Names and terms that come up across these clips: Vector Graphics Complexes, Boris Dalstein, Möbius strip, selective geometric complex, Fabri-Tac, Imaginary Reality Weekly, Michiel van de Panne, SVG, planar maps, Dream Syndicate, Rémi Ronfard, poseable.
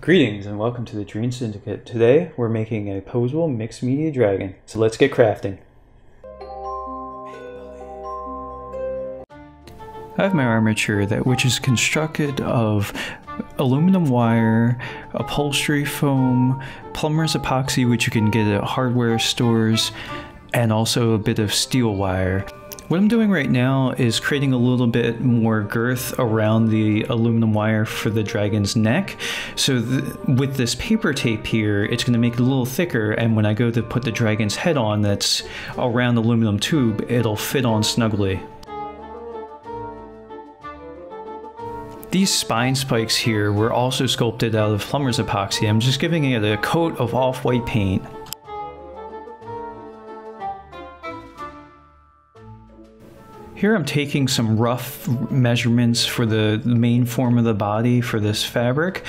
Greetings and welcome to the Dream Syndicate. Today we're making a posable mixed media dragon. So let's get crafting. I have my armature which is constructed of aluminum wire, upholstery foam, plumber's epoxy, which you can get at hardware stores, and also a bit of steel wire. What I'm doing right now is creating a little bit more girth around the aluminum wire for the dragon's neck. So with this paper tape here, it's going to make it a little thicker, and when I go to put the dragon's head on that's a round aluminum tube, it'll fit on snugly. These spine spikes here were also sculpted out of plumber's epoxy. I'm just giving it a coat of off-white paint. Here I'm taking some rough measurements for the main form of the body for this fabric,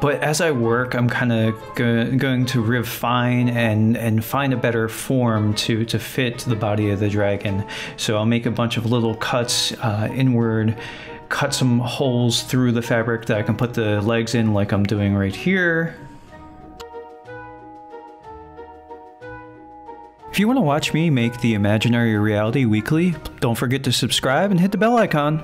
but as I work, I'm kind of going to refine and find a better form to fit the body of the dragon. So I'll make a bunch of little cuts inward, cut some holes through the fabric that I can put the legs in like I'm doing right here. If you want to watch me make the Imaginary Reality Weekly, don't forget to subscribe and hit the bell icon.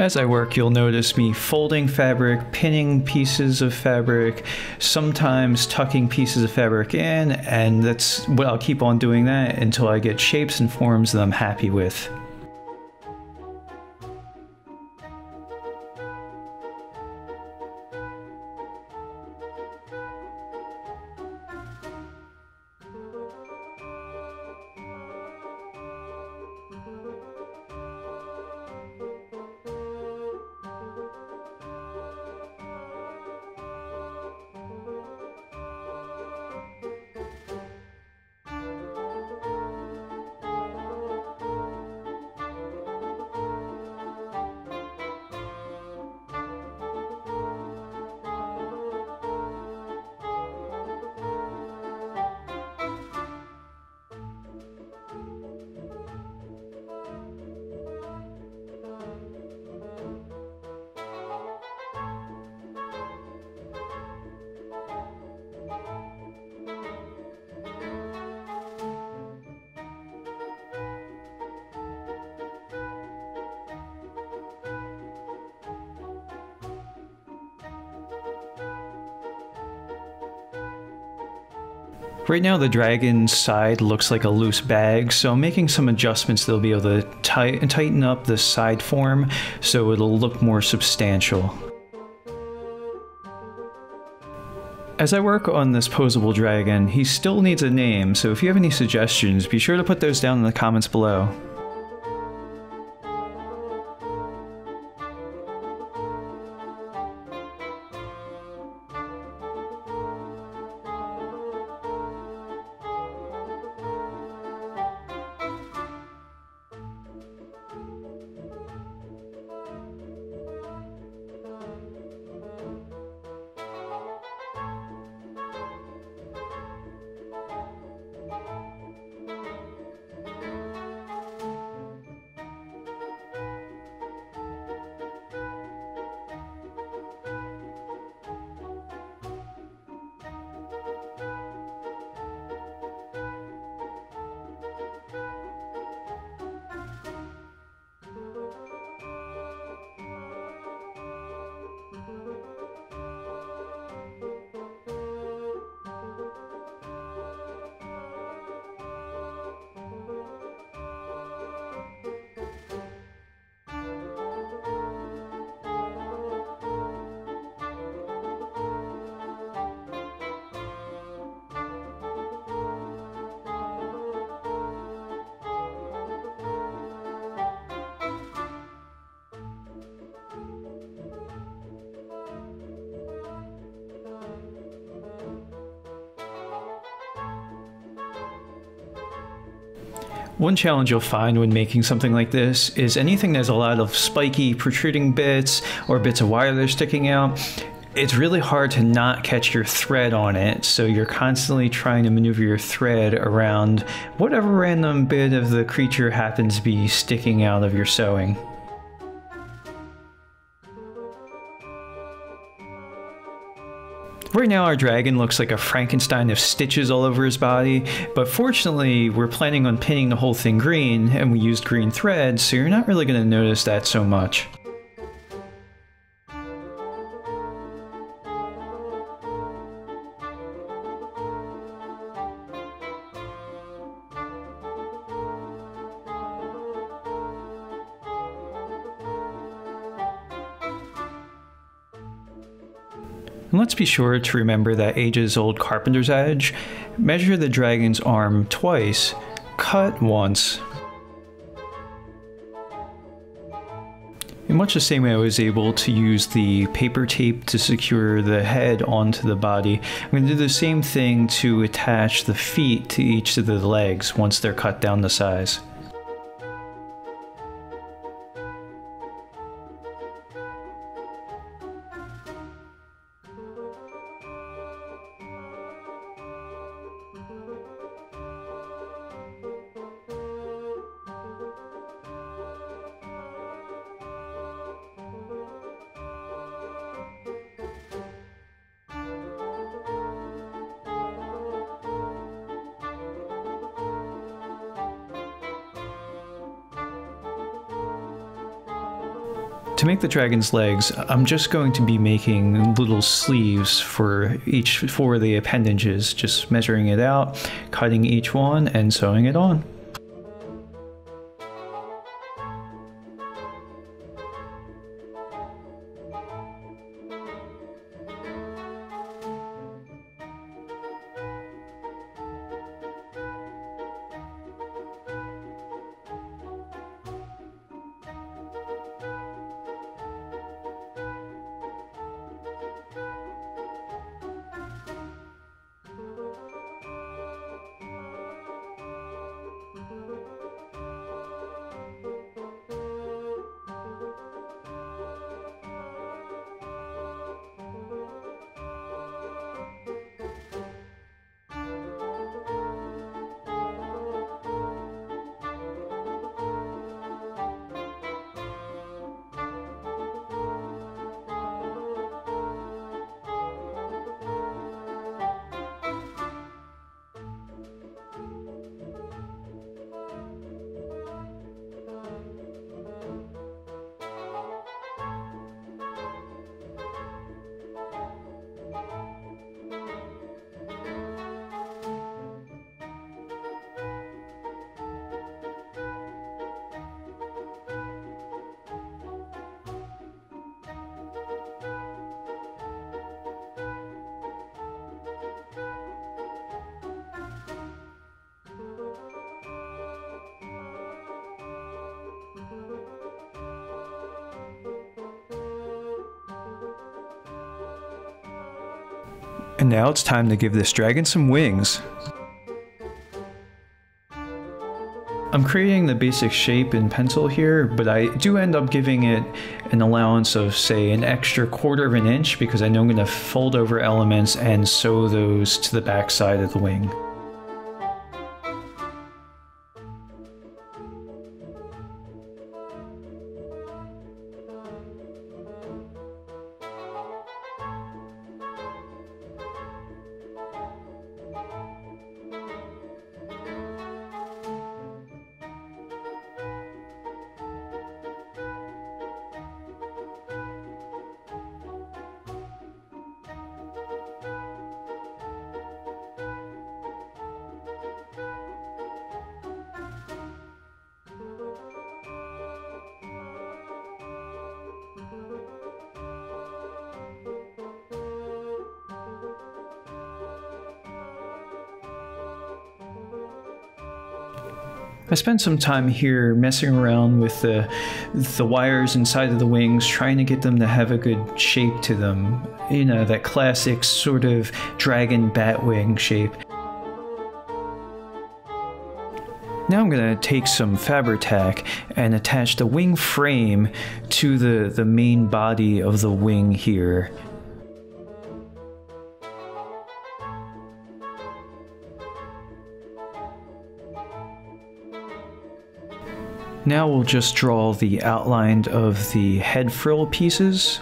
As I work, you'll notice me folding fabric, pinning pieces of fabric, sometimes tucking pieces of fabric in, and that's what I'll keep on doing that until I get shapes and forms that I'm happy with. Right now the dragon's side looks like a loose bag, so I'm making some adjustments that'll be able to tighten up the side form so it'll look more substantial. As I work on this posable dragon, he still needs a name, so if you have any suggestions, be sure to put those down in the comments below. One challenge you'll find when making something like this is anything that's a lot of spiky, protruding bits or bits of wire that are sticking out, it's really hard to not catch your thread on it, so you're constantly trying to maneuver your thread around whatever random bit of the creature happens to be sticking out of your sewing. Right now our dragon looks like a Frankenstein of stitches all over his body, but fortunately we're planning on pinning the whole thing green, and we used green thread, so you're not really going to notice that so much. And let's be sure to remember that ages-old carpenter's adage: measure the dragon's arm twice, cut once. In much the same way I was able to use the paper tape to secure the head onto the body, I'm going to do the same thing to attach the feet to each of the legs once they're cut down to size. To make the dragon's legs, I'm just going to be making little sleeves for each four of the appendages, just measuring it out, cutting each one, and sewing it on. And now it's time to give this dragon some wings. I'm creating the basic shape in pencil here, but I do end up giving it an allowance of, say, an extra 1/4 inch, because I know I'm going to fold over elements and sew those to the back side of the wing. I spent some time here messing around with the wires inside of the wings, trying to get them to have a good shape to them. You know, that classic sort of dragon bat wing shape. Now I'm going to take some Fabri-Tac and attach the wing frame to the main body of the wing here. Now we'll just draw the outline of the head frill pieces.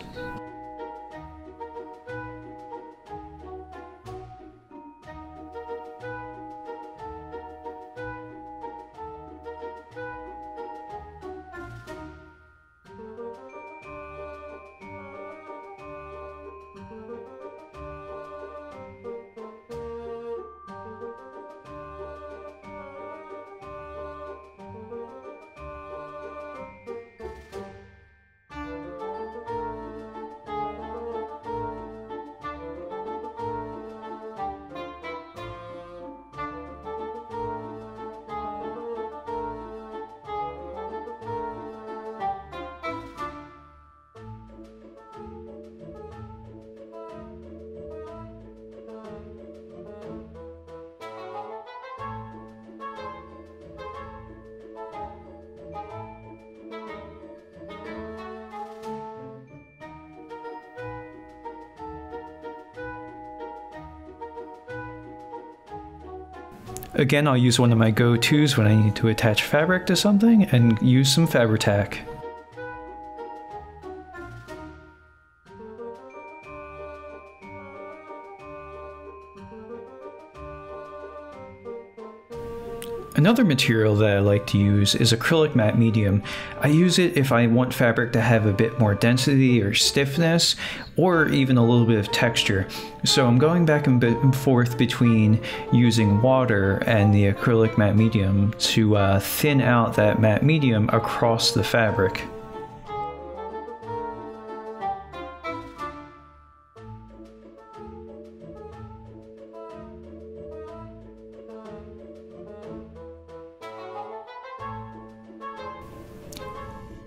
Again, I'll use one of my go-tos when I need to attach fabric to something and use some Fabri-Tac. Another material that I like to use is acrylic matte medium. I use it if I want fabric to have a bit more density or stiffness, or even a little bit of texture. So I'm going back and forth between using water and the acrylic matte medium to thin out that matte medium across the fabric.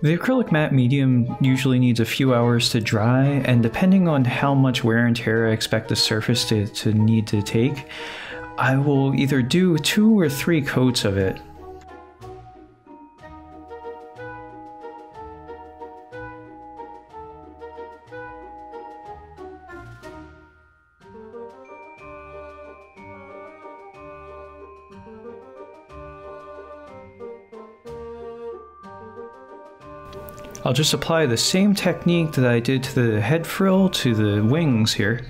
The acrylic matte medium usually needs a few hours to dry, and depending on how much wear and tear I expect the surface to need to take, I will either do 2 or 3 coats of it. I'll just apply the same technique that I did to the head frill to the wings here.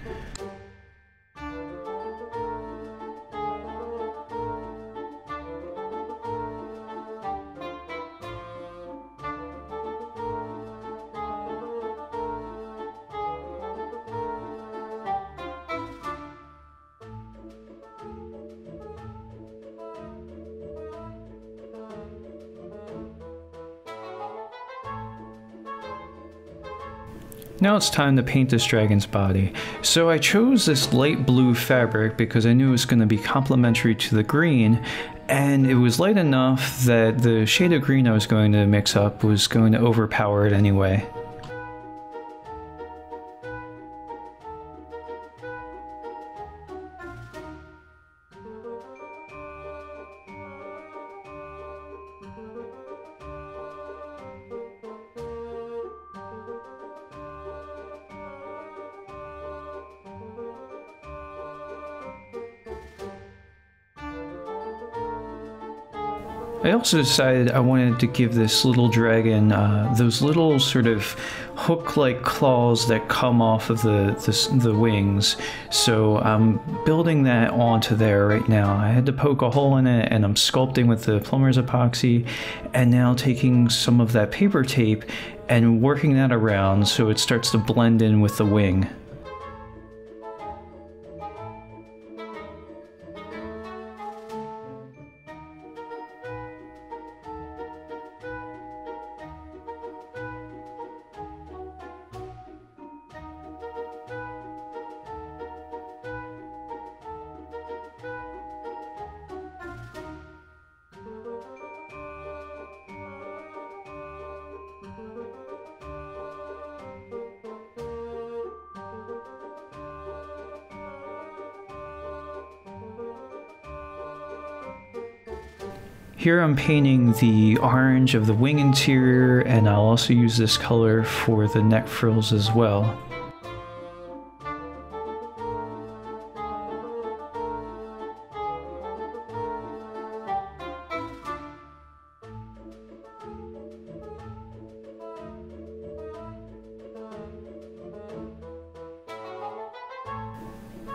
Now it's time to paint this dragon's body. So I chose this light blue fabric because I knew it was going to be complementary to the green, and it was light enough that the shade of green I was going to mix up was going to overpower it anyway. I also decided I wanted to give this little dragon those little sort of hook-like claws that come off of the wings. So I'm building that onto there right now. I had to poke a hole in it, and I'm sculpting with the plumber's epoxy, and now taking some of that paper tape and working that around so it starts to blend in with the wing. Here I'm painting the orange of the wing interior, and I'll also use this color for the neck frills as well.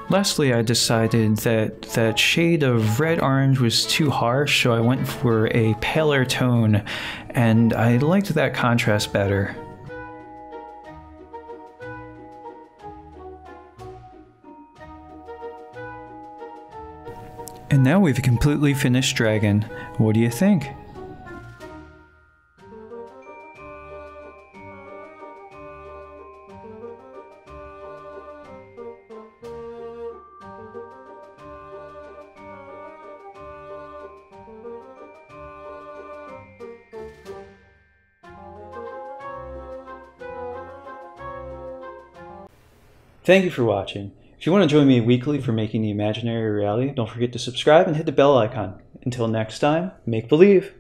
Lastly, I decided that that shade of red-orange was too harsh, so I went for a paler tone, and I liked that contrast better. And now we've completely finished Dragon. What do you think? Thank you for watching. If you want to join me weekly for making the imaginary reality, don't forget to subscribe and hit the bell icon. Until next time, make believe!